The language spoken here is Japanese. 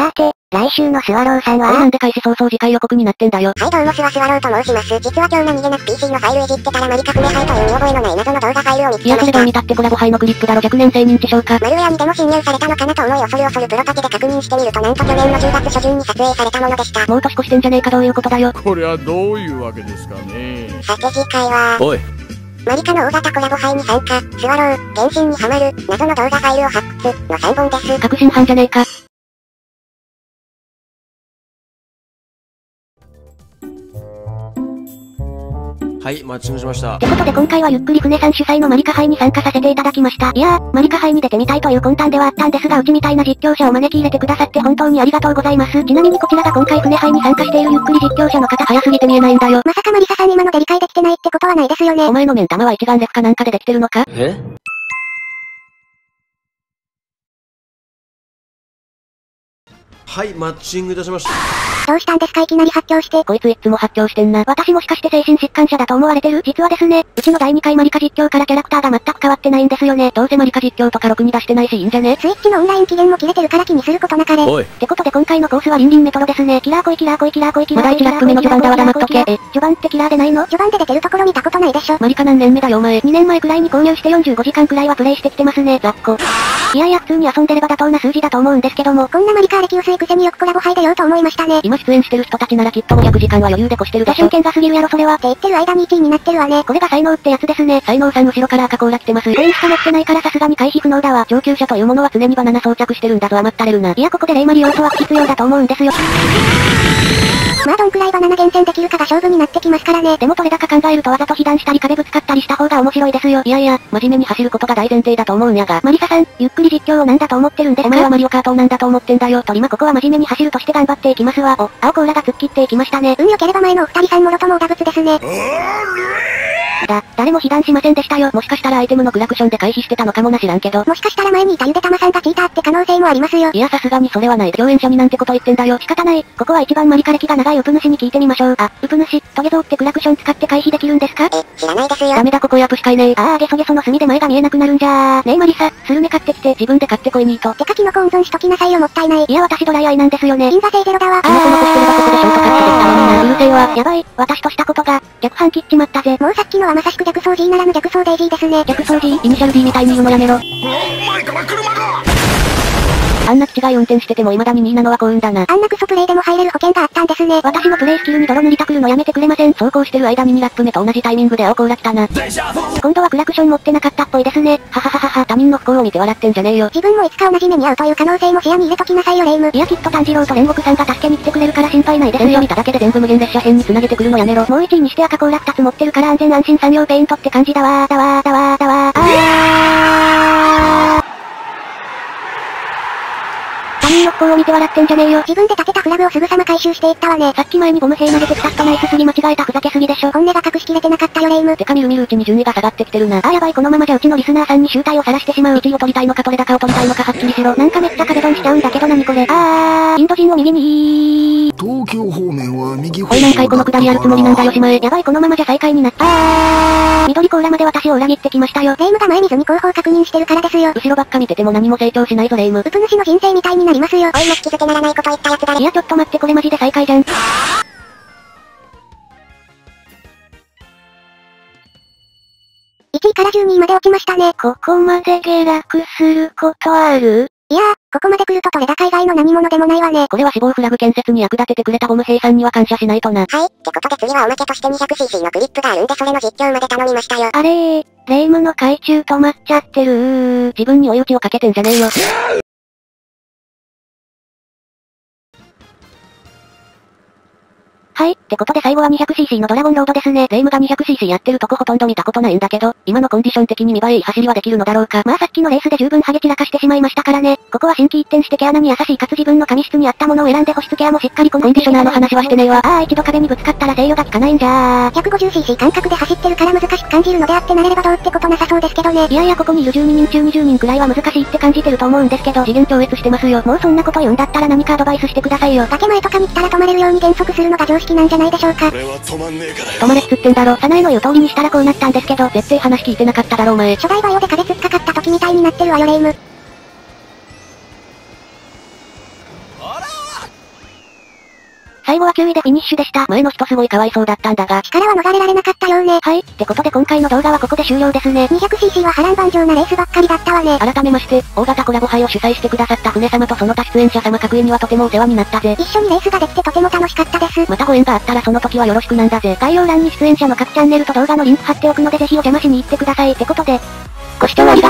さーて、来週のスワローさんは。これなんで開始早々次回予告になってんだよ。はい、どうもスワスワローと申します。実は今日何気なく PC のファイルいじってたらマリカフネハイという見覚えのない謎の動画ファイルを見つけました。いやそれどう見たってコラボハイのクリップだろ。若年性認知症か。マルウェアにでも侵入されたのかなと思い恐る恐るプロパケで確認してみるとなんと去年の10月初旬に撮影されたものでした。もう年越してんじゃねえか。どういうことだよ。これはどういうわけですかね。さて次回は。おい。マリカの大型コラボ杯に参加、スワロー、原神にハマる、謎の動画ファイルを発掘の3本です。確信犯じゃねえか。はい、マッチングしました。ってことで今回はゆっくり船さん主催のマリカ杯に参加させていただきました。いやー、マリカ杯に出てみたいという魂胆ではあったんですが、うちみたいな実況者を招き入れてくださって本当にありがとうございます。ちなみにこちらが今回船杯に参加しているゆっくり実況者の方早すぎて見えないんだよ。まさかマリサさん今ので理解できてないってことはないですよね。お前の目ん玉は一眼レフかなんかでできてるのか？え？はい、マッチングいたしました。どうしたんですかいきなり発狂して。こいついつも発狂してんな。私もしかして精神疾患者だと思われてる？実はですね、うちの第2回マリカ実況からキャラクターが全く変わってないんですよね。どうせマリカ実況とかろくに出してないしいいんじゃね？スイッチのオンライン期限も切れてるから気にすることなかれ。おい。ってことで今回のコースはリンリンメトロですね。キラー来いキラー来いキラー来いキラー。まだ1ラック目の序盤だわ黙っとけ。え、序盤ってキラーでないの？序盤で出てるところ見たことないでしょ。マリカ何年目だよお前。2年前くらいに購入して45時間くらいはプレイしてきてますね。雑魚。いやいや普通に遊んでれば妥当な数字だと思うんですけども。こんなマリカ歴薄いくせによくコラボ杯出ようと思いましたね。今出演してる人たちならきっと500時間は余裕で越してるでしょ。剣が過ぎるやろそれは。って言ってる間に1位になってるわね。これが才能ってやつですね。才能さん後ろから赤コーラ来てます。コインしか持ってないからさすがに回避不能だわ。上級者というものは常にバナナ装着してるんだぞ余ったれるな。いやここでレイマリ要素は必要だと思うんですよ。まあどんくらいバナナ厳選できるかが勝負になってきますからね。でも取れ高考えるとわざと被弾したり壁ぶつかったりした方が面白いですよ。いやいや、真面目に走ることが大前提だと思うんやが。マリサさん、ゆっくり実況をなんだと思ってるんですか？お前はマリオカートをなんだと思ってんだよ。とりまここは真面目に走るとして頑張っていきますわ。お、青コーラが突っ切っていきましたね。運良ければ前のお二人さんもろともおだぶつですね。誰も被弾しませんでしたよ。もしかしたらアイテムのクラクションで回避してたのかもな知らんけど。もしかしたら前にいたゆでたまさんがチーターって可能性もありますよ。いやさすがにそれはない。共演者になんてこと言ってんだよ。仕方ない。ここは一番マリカ歴が長いウプ主に聞いてみましょう。あ、ウプ主、トゲゾウってクラクション使って回避できるんですか？え、知らないですよ。ダメだここやプしかいねえ。あーゲソゲソの隅で前が見えなくなるんじゃー。ねえマリサ、スルメ買ってきて自分で買ってこいにーと。てかキノコ温存しときなさいよもったいない。いや私ドライアイなんですよね。銀座性ゼロだわ。キノコ残してればここでショートカットできたのにな。うるせえわ。やばい、私としたことが逆反切っちまったぜ。もうさっきのはまさしく逆走 G ならぬ逆走デイジーですね。逆走 G？ イニシャル D みたいに言うのやめろ。前から車が！あんな気違い運転してても未だに2位なのは幸運だな。あんなクソプレイでも入れる保険があったんですね。私のプレイスキルに泥塗りたくるのやめてくれません。走行してる間に2ラップ目と同じタイミングで青コーラ来たな。今度はクラクション持ってなかったっぽいですね。ははははは。他人の不幸を見て笑ってんじゃねえよ。自分もいつか同じ目に遭うという可能性も視野に入れときなさいよレイム。いやきっと炭治郎と煉獄さんが助けに来てくれるから心配ないですよ。見ただけで全部無限列車編に繋げてくるのやめろ。もう1位にして赤コーラ2つ持ってるから安全安心産業ペイントって感じだわーだわーだわーだわー。こう見て笑ってんじゃねえよ。自分で立てたフラグをすぐさま回収していったわね。さっき前にゴム兵投げてきたストナイスすぎ間違えたふざけすぎでしょ。本音が隠しきれてなかったよレイム。てかみるみるうちに順位が下がってきてるな。あやばいこのままじゃうちのリスナーさんに集大を晒してしまう。1位を取りたいのか取れ高を取りたいのかはっきりしろ。なんかめっちゃ壁ドンしちゃうんだけどなにこれ。インド人を右に東京方面は右方向だから。おい何回この下りやるつもりなんだよしまえ。やばいこのままじゃ最下位になった。緑コーラまで私を裏切ってきましたよ。レイムが前見ずに後方確認してるからですよ。後ろばっか見てても何も成長しないぞレイム。うぷ主の人生みたいになりますよ。おい、も気づけならないこと言ったやつだね。いや、ちょっと待って、これマジで最下位じゃん。1位から12位まで落ちましたね。ここまで下落することある？いやー、ここまで来ると取れ高以外の何者でもないわね。これは死亡フラグ建設に役立ててくれたゴム兵さんには感謝しないとな。はい、ってことで次はおまけとして 200cc のクリップがあるんでそれの実況まで頼みましたよ。あれー、霊夢の海中止まっちゃってるー。自分に追い打ちをかけてんじゃねえよ。はい。ってことで最後は 200cc のドラゴンロードですね。霊夢が 200cc やってるとこほとんど見たことないんだけど、今のコンディション的に見栄えいい走りはできるのだろうか。まあさっきのレースで十分ハゲ散らかしてしまいましたからね。ここは心機一転して毛穴に優しいかつ自分の髪質に合ったものを選んで保湿ケアもしっかりコンディショナーの話はしてねえわ。一度壁にぶつかったら制御が効かないんじゃー。150cc 感覚で走ってるから難しく感じるのであって慣れればどうってことなさそうですけどね。いやいやここにいる12人中20人くらいは難しいって感じてると思うんですけど、次元超越してますよ。もうそんなこと言うんだったら何かアドバイスしてくださいよ。崖前とかに来たら止まれるように減速するのが常識なんじゃないでしょうか。俺は止まんねえからよ。止まれっつってんだろ。早苗の言う通りにしたらこうなったんですけど、絶対話聞いてなかっただろお前。初代バイオで壁突っかかった時みたいになってるわよ霊夢。あら最後は9位でフィニッシュでした。前の人すごいかわいそうだったんだが、力は逃れられなかったようね。はい、ってことで今回の動画はここで終了ですね。200cc は波乱万丈なレースばっかりだったわね。改めまして、大型コラボ杯を主催してくださった船様とその他出演者様各位にはとてもお世話になったぜ。一緒にレースができてとても楽しかったです。またご縁があったらその時はよろしくなんだぜ。概要欄に出演者の各チャンネルと動画のリンク貼っておくのでぜひお邪魔しに行ってください。ってことで、ご視聴ありがとうございました。